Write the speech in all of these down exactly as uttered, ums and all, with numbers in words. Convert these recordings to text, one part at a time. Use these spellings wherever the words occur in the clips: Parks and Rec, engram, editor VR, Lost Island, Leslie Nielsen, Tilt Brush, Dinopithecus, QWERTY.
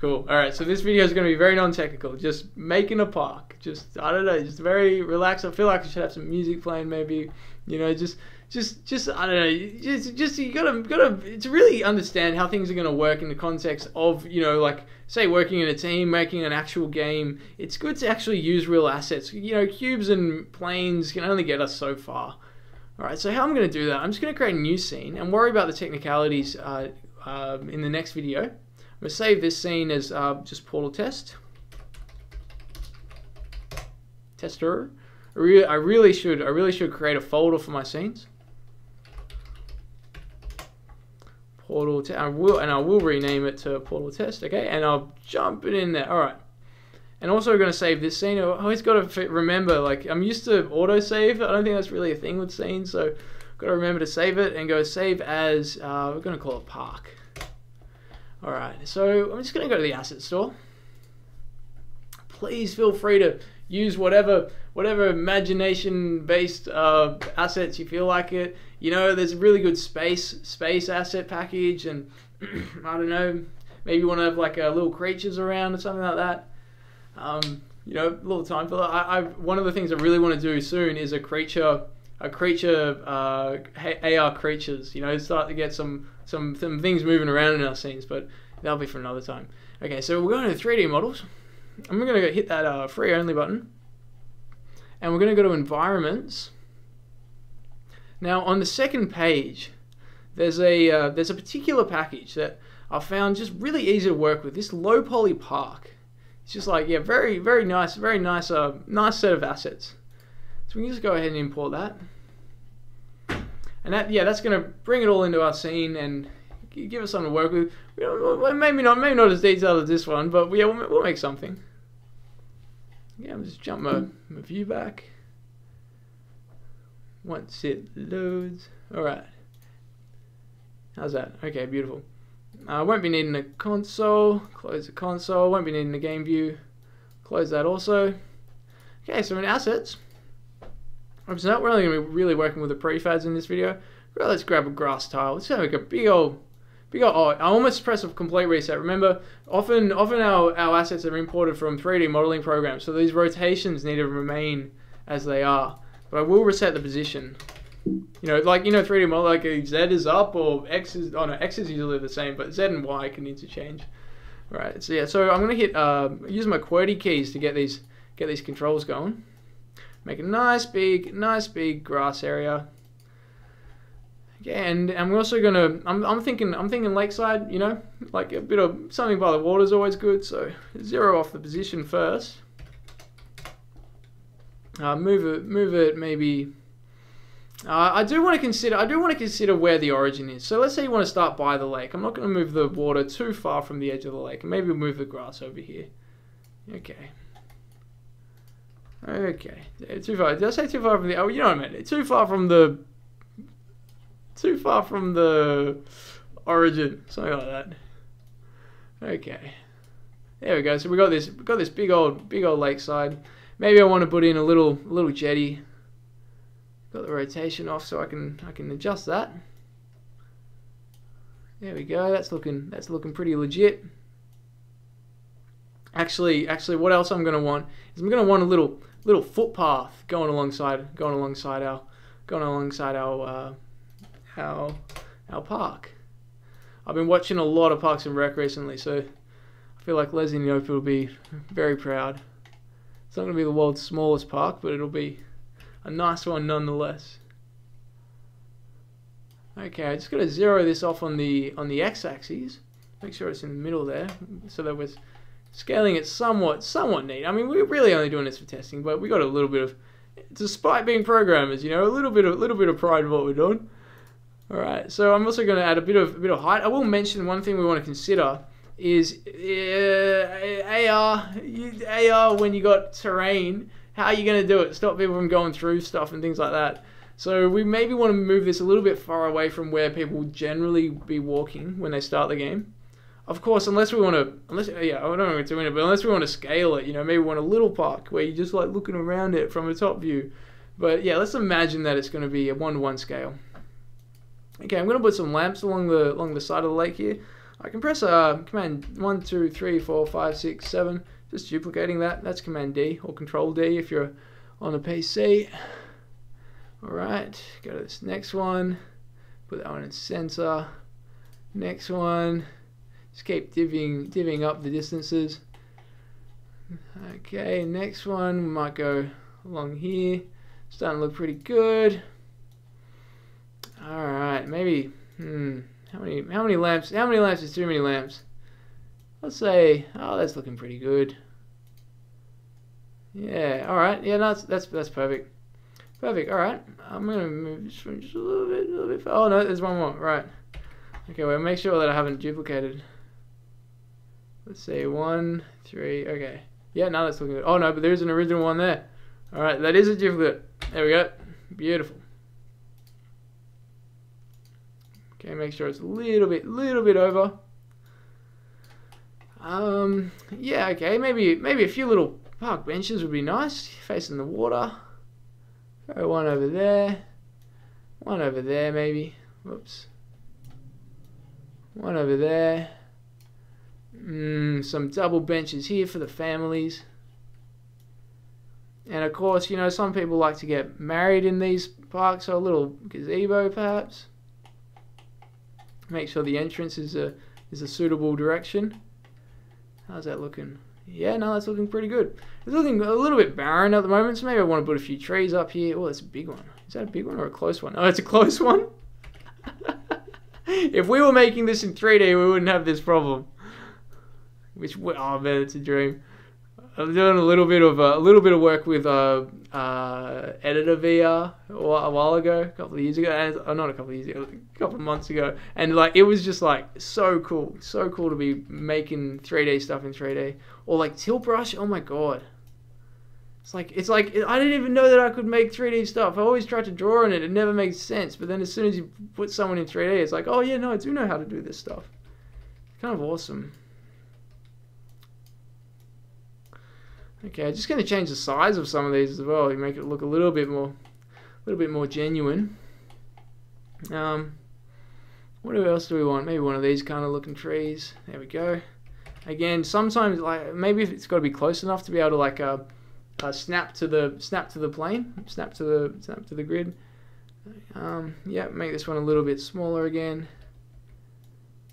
Cool. All right. So this video is going to be very non-technical. Just making a park. Just, I don't know, just very relaxed. I feel like I should have some music playing maybe, you know, just, just, just, I don't know, just, just, you gotta, gotta, to really understand how things are going to work in the context of, you know, like, say working in a team, making an actual game. It's good to actually use real assets. You know, cubes and planes can only get us so far. All right. So how I'm going to do that, I'm just going to create a new scene and worry about the technicalities uh, uh, in the next video. I'm going to save this scene as uh, just portal test. Tester. I, re I really should I really should create a folder for my scenes. Portal test. I will and I will rename it to portal test. Okay, and I'll jump it in there. All right. And also we're going to save this scene. I always got to remember, like, I'm used to auto save. I don't think that's really a thing with scenes, so I've got to remember to save it and go save as. Uh, we're going to call it park. Alright, so I'm just going to go to the asset store. Please feel free to use whatever whatever imagination-based uh, assets you feel like it. You know, there's a really good space space asset package, and I don't know, maybe you want to have like uh, little creatures around or something like that. Um, you know, a little time filler. I, I one of the things I really want to do soon is a creature a creature uh, A R creatures. You know, start to get some. Some, some things moving around in our scenes, but that'll be for another time. Okay, so we're going to three D models. I'm going to go hit that uh, free only button, and we're going to go to environments. Now, on the second page, there's a uh, there's a particular package that I found just really easy to work with. This low poly park. It's just like, yeah, very very nice, very nice uh, nice set of assets. So we can just go ahead and import that. And that, yeah, that's going to bring it all into our scene and give us something to work with. We don't, maybe not, maybe not as detailed as this one, but yeah, we'll, we'll make something. Yeah, I'm just jump my, my view back. Once it loads, all right. How's that? Okay, beautiful. I uh, won't be needing a console. Close the console. Won't be needing a game view. Close that also. Okay, so in assets. So not really going to be really working with the prefabs in this video. Well, let's grab a grass tile. Let's have like a big old, big old. Oh, I almost pressed a complete reset. Remember, often, often our our assets are imported from three D modeling programs, so these rotations need to remain as they are. But I will reset the position. You know, like you know, three D model, like Z is up or X is. Oh no, X is usually the same, but Z and Y can interchange. All right. So yeah. So I'm going to hit uh, use my QWERTY keys to get these get these controls going. Make a nice big, nice big grass area. Okay, and I'm also gonna. I'm, I'm thinking. I'm thinking lakeside. You know, like a bit of something by the water is always good. So zero off the position first. Uh, move it. Move it. Maybe. Uh, I do want to consider. I do want to consider where the origin is. So let's say you want to start by the lake. I'm not going to move the water too far from the edge of the lake. Maybe move the grass over here. Okay. Okay, too far. Did I say too far from the? Oh, you know what I meant. Too far from the. Too far from the origin, something like that. Okay, there we go. So we got this. We got this big old, big old lakeside. Maybe I want to put in a little, little jetty. Got the rotation off, so I can, I can adjust that. There we go. That's looking, that's looking pretty legit. Actually, actually, what else I'm gonna want is I'm gonna want a little, little footpath going alongside, going alongside our, going alongside our, uh, our, our park. I've been watching a lot of Parks and Rec recently, so I feel like Leslie Nielsen will be very proud. It's not gonna be the world's smallest park, but it'll be a nice one nonetheless. Okay, I just gotta zero this off on the on the x-axis. Make sure it's in the middle there, so that we're scaling it somewhat, somewhat neat. I mean, we're really only doing this for testing, but we got a little bit of, despite being programmers, you know, a little bit of, little bit of pride in what we're doing. All right. So I'm also going to add a bit of, a bit of height. I will mention one thing we want to consider is uh, A R, A R when you got terrain. How are you going to do it? Stop people from going through stuff and things like that. So we maybe want to move this a little bit far away from where people would generally be walking when they start the game. Of course, unless we want to, unless yeah, I don't know what's doing it, but unless we want to scale it, you know, maybe we want a little park where you just like looking around it from a top view. But yeah, let's imagine that it's going to be a one-to-one scale. Okay, I'm going to put some lamps along the along the side of the lake here. I can press uh, command one, two, three, four, five, six, seven, just duplicating that. That's command D or control D if you're on a P C. Alright, go to this next one, put that one in sensor, next one, just keep divvying, divvying up the distances. Okay, next one, we might go along here, starting to look pretty good. Alright, maybe, hmm, how many, how many lamps, how many lamps is too many lamps? Let's say, oh, that's looking pretty good. Yeah, alright, yeah, no, that's, that's, that's perfect. Perfect, alright. I'm going to move this one just a little bit, a little bit. Oh no, there's one more, right. Okay, well, make sure that I haven't duplicated. Let's see, one, three, okay. Yeah, now that's looking good. Oh no, but there is an original one there. Alright, that is a duplicate. There we go. Beautiful. Okay, make sure it's a little bit, little bit over. Um, yeah, okay, maybe, maybe a few little park benches would be nice, facing the water. Go one over there, one over there maybe, whoops, one over there, mm, some double benches here for the families, and of course, you know, some people like to get married in these parks, so a little gazebo perhaps. Make sure the entrance is a, is a suitable direction. How's that looking? Yeah, no, that's looking pretty good. It's looking a little bit barren at the moment, so maybe I want to put a few trees up here. Oh, that's a big one. Is that a big one or a close one? Oh, it's a close one? If we were making this in three D, we wouldn't have this problem. Which, oh man, it's a dream. I'm doing a little bit of uh, a little bit of work with uh, uh, editor V R a while ago, a couple of years ago, and, oh, not a couple of years ago, a couple of months ago, and like it was just like so cool, so cool to be making three D stuff in three D, or like Tilt Brush. Oh my god, it's like it's like I didn't even know that I could make three D stuff. I always tried to draw in it; it never makes sense. But then as soon as you put someone in three D, it's like, oh yeah, no, I do know how to do this stuff. It's kind of awesome. Okay, I'm just going to change the size of some of these as well. You make it look a little bit more, a little bit more genuine. Um, what else do we want? Maybe one of these kind of looking trees. There we go. Again, sometimes like maybe if it's got to be close enough to be able to like uh, uh, snap to the snap to the plane, snap to the snap to the grid. Um, yeah, make this one a little bit smaller again.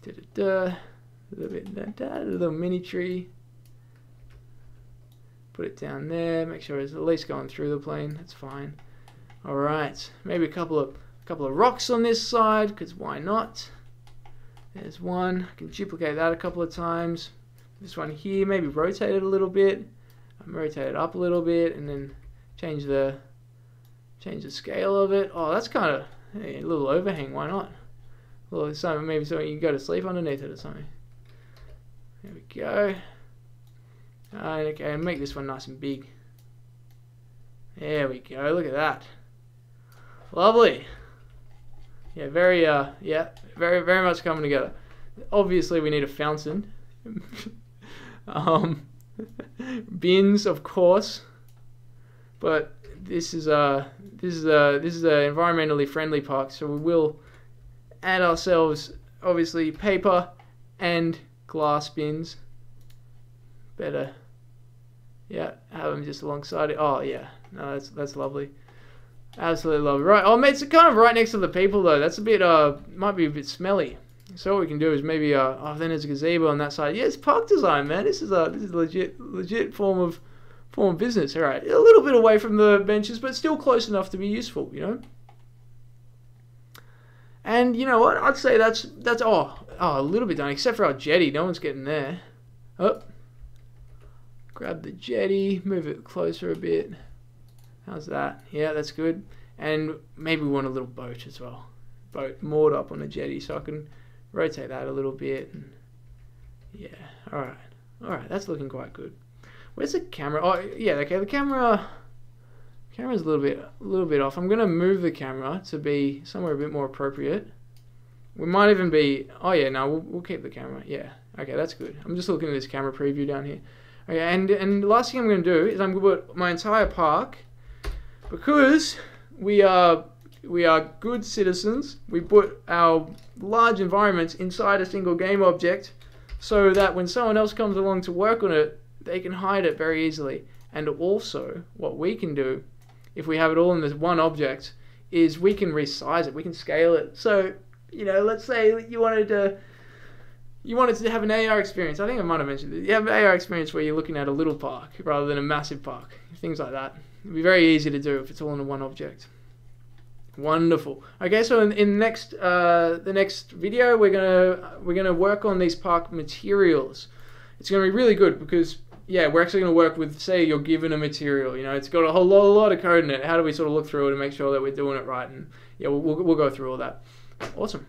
Da da da, a little bit da da, a little mini tree. Put it down there, make sure it's at least going through the plane, that's fine. Alright, maybe a couple of a couple of rocks on this side, because why not? There's one, I can duplicate that a couple of times. This one here, maybe rotate it a little bit, rotate it up a little bit, and then change the change the scale of it. Oh, that's kind of, hey, a little overhang, why not? A little something, maybe something you can go to sleep underneath it or something. There we go. Uh, okay, and make this one nice and big. There we go, look at that. Lovely. Yeah, very, uh, yeah, very, very much coming together. Obviously, we need a fountain. um, bins, of course. But this is a, this is a, this is a environmentally friendly park, so we will add ourselves, obviously, paper and glass bins. Better, yeah, have them just alongside it. Oh yeah, no, that's that's lovely, absolutely lovely. Right, oh mate, it's kind of right next to the people though. That's a bit uh, might be a bit smelly. So what we can do is maybe uh, oh then there's a gazebo on that side. Yeah, it's park design, man. This is a this is a legit legit form of form of business. All right, a little bit away from the benches, but still close enough to be useful, you know. And you know what? I'd say that's that's oh oh a little bit done, except for our jetty. No one's getting there. Oh. Grab the jetty, move it closer a bit. How's that? Yeah, that's good. And maybe we want a little boat as well. Boat moored up on the jetty, so I can rotate that a little bit. And yeah, all right. All right, that's looking quite good. Where's the camera? Oh, yeah, okay, the camera camera's a little bit a little bit off. I'm going to move the camera to be somewhere a bit more appropriate. We might even be, oh yeah, no, we'll, we'll keep the camera. Yeah, okay, that's good. I'm just looking at this camera preview down here. Okay, and, and the last thing I'm going to do is I'm going to put my entire park, because we are we are good citizens. We put our large environments inside a single game object so that when someone else comes along to work on it, they can hide it very easily. And also, what we can do, if we have it all in this one object, is we can resize it, we can scale it. So, you know, let's say you wanted to, you wanted to have an A R experience. I think I might have mentioned it. You have an A R experience where you're looking at a little park rather than a massive park, things like that. It'd be very easy to do if it's all in one object. Wonderful. Okay, so in, in next uh, the next video, we're gonna we're gonna work on these park materials. It's gonna be really good because, yeah, we're actually gonna work with, say you're given a material. You know, it's got a whole lot, a lot of code in it. How do we sort of look through it and make sure that we're doing it right? And yeah, we'll we'll, we'll go through all that. Awesome.